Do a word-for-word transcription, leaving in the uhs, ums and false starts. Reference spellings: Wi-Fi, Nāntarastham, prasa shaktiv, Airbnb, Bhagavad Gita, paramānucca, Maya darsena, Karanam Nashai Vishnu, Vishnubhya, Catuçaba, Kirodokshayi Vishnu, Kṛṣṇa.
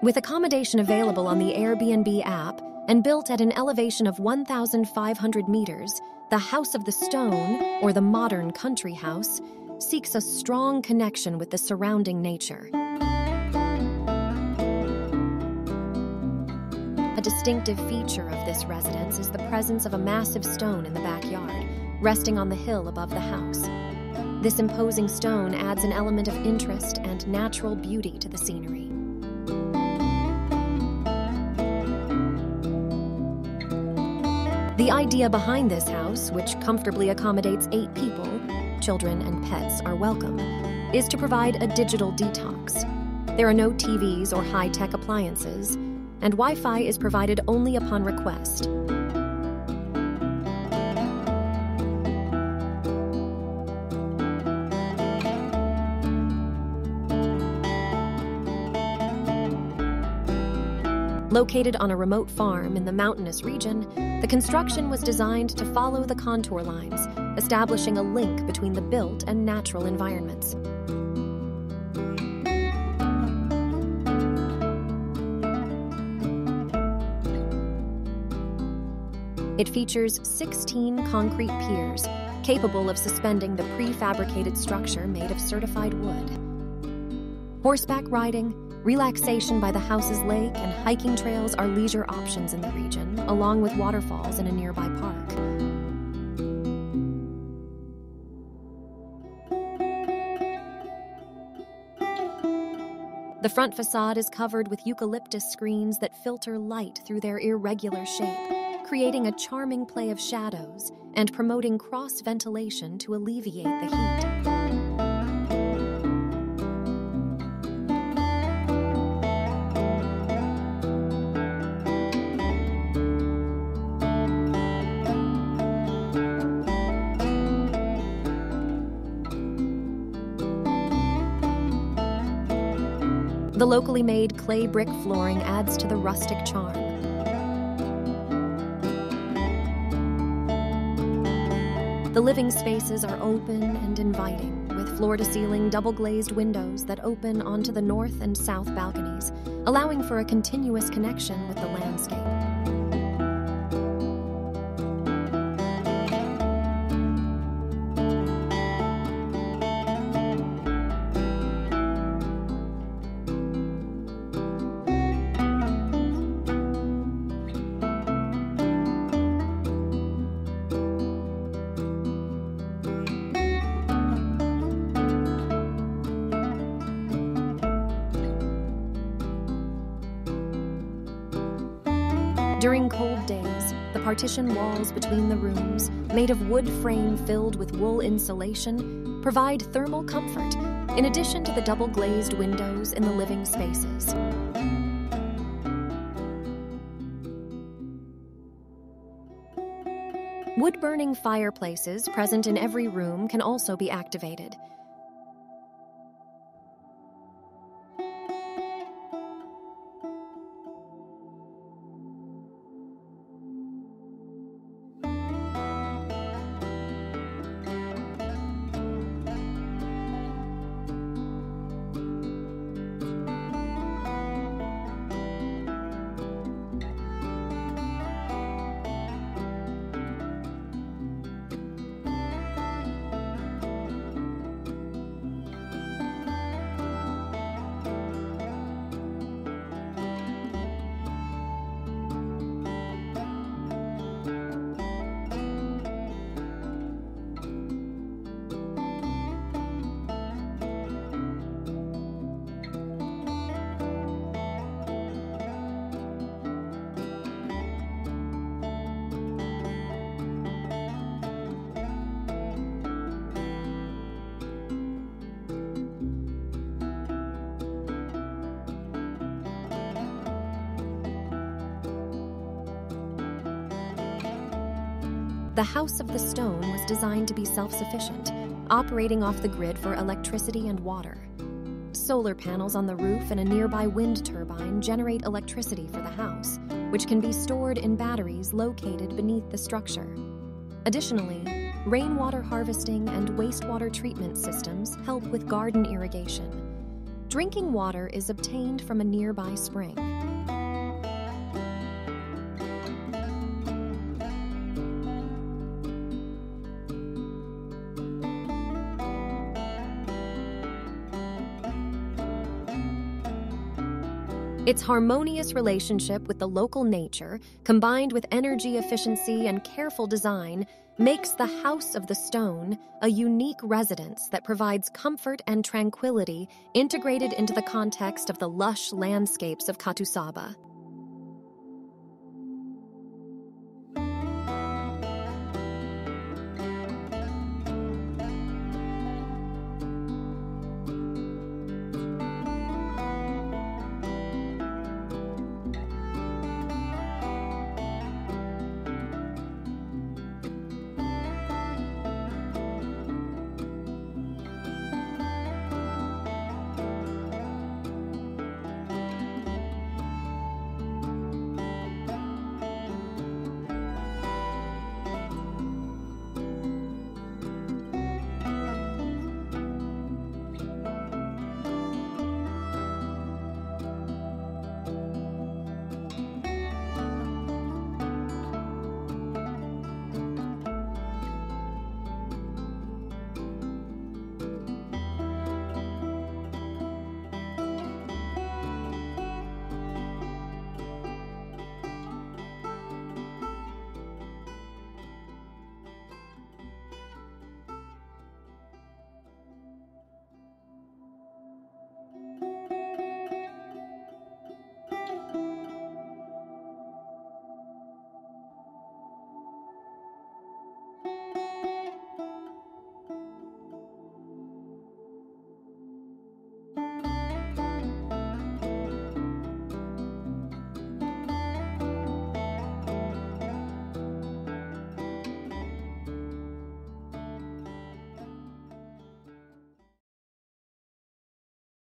With accommodation available on the Airbnb app and built at an elevation of one thousand five hundred meters, the House of the Stone, or the modern country house, seeks a strong connection with the surrounding nature. A distinctive feature of this residence is the presence of a massive stone in the backyard, resting on the hill above the house. This imposing stone adds an element of interest and natural beauty to the scenery. The idea behind this house, which comfortably accommodates eight people, children and pets are welcome, is to provide a digital detox. There are no T Vs or high-tech appliances, and Wi-Fi is provided only upon request. Located on a remote farm in the mountainous region, the construction was designed to follow the contour lines, establishing a link between the built and natural environments. It features sixteen concrete piers, capable of suspending the prefabricated structure made of certified wood. Horseback riding, relaxation by the house's lake, and hiking trails are leisure options in the region, along with waterfalls in a nearby park. The front facade is covered with eucalyptus screens that filter light through their irregular shape, creating a charming play of shadows and promoting cross-ventilation to alleviate the heat. The locally made clay brick flooring adds to the rustic charm. The living spaces are open and inviting, with floor-to-ceiling double-glazed windows that open onto the north and south balconies, allowing for a continuous connection with the landscape. During cold days, the partition walls between the rooms, made of wood frame filled with wool insulation, provide thermal comfort, in addition to the double-glazed windows in the living spaces. Wood-burning fireplaces present in every room can also be activated. The House of the Stone was designed to be self-sufficient, operating off the grid for electricity and water. Solar panels on the roof and a nearby wind turbine generate electricity for the house, which can be stored in batteries located beneath the structure. Additionally, rainwater harvesting and wastewater treatment systems help with garden irrigation. Drinking water is obtained from a nearby spring. Its harmonious relationship with the local nature, combined with energy efficiency and careful design, makes the House of the Stone a unique residence that provides comfort and tranquility integrated into the context of the lush landscapes of Catuçaba.